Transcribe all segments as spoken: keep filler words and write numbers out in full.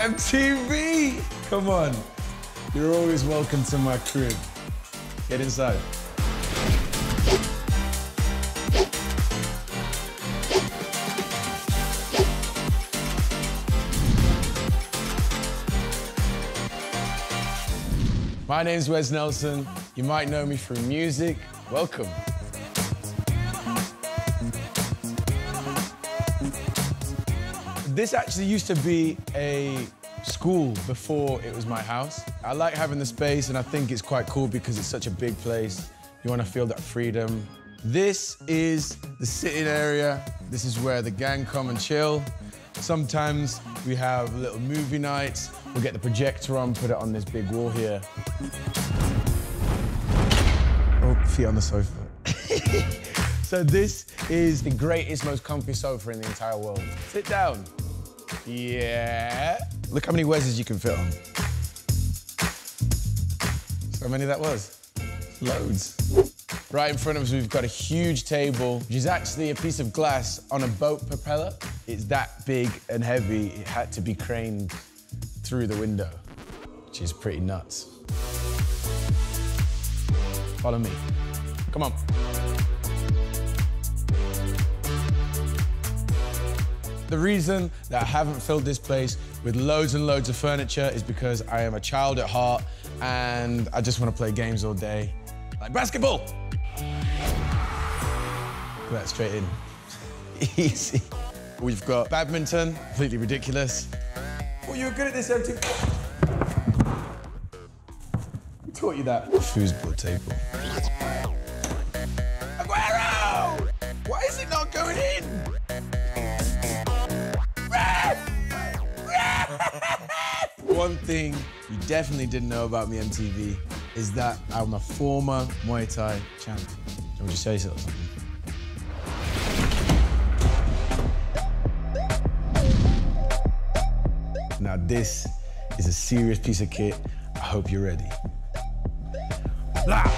M T V! Come on. You're always welcome to my crib. Get inside. My name's Wes Nelson. You might know me from music. Welcome. This actually used to be a school before it was my house. I like having the space and I think it's quite cool because it's such a big place. You want to feel that freedom. This is the sitting area. This is where the gang come and chill. Sometimes we have little movie nights. We'll get the projector on, put it on this big wall here. Oh, feet on the sofa. So this is the greatest, most comfy sofa in the entire world. Sit down. Yeah. Look how many Weses you can fit on. So many that was. Loads. Right in front of us, we've got a huge table, which is actually a piece of glass on a boat propeller. It's that big and heavy, it had to be craned through the window, which is pretty nuts. Follow me. Come on. The reason that I haven't filled this place with loads and loads of furniture is because I am a child at heart and I just want to play games all day. Like basketball! Put that straight in. Easy. We've got badminton, completely ridiculous. Oh, you were good at this, M T V. Who taught you that? Foosball table. Aguero! Why is it not going in? One thing you definitely didn't know about me, M T V, is that I'm a former Muay Thai champion. Let me just show you something. Now this is a serious piece of kit. I hope you're ready. Blah!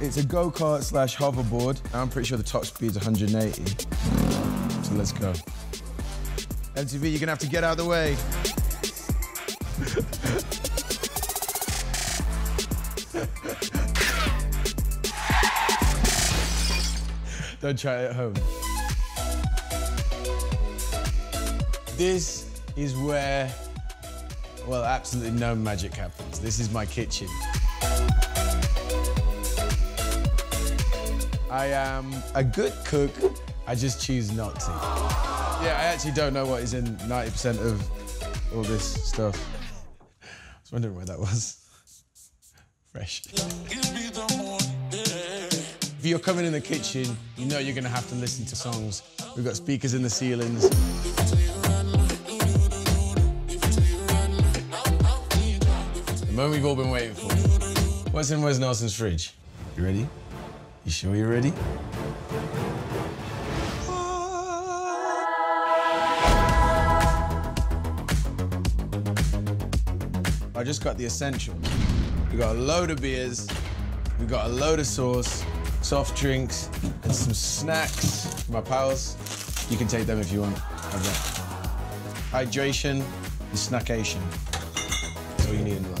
It's a go-kart slash hoverboard. I'm pretty sure the top speed's one hundred eighty. So let's go. M T V, you're gonna have to get out of the way. Don't try it at home. This is where, well, absolutely no magic happens. This is my kitchen. I am a good cook, I just choose not to. Yeah, I actually don't know what is in ninety percent of all this stuff. I was wondering where that was. Fresh. If you're coming in the kitchen, you know you're gonna have to listen to songs. We've got speakers in the ceilings. The moment we've all been waiting for. What's in Wes Nelson's fridge? You ready? You sure you're ready? I just got the essentials. We got a load of beers, we got a load of sauce, soft drinks, and some snacks for my pals. You can take them if you want. Hydration and snackation. That's all you need in life.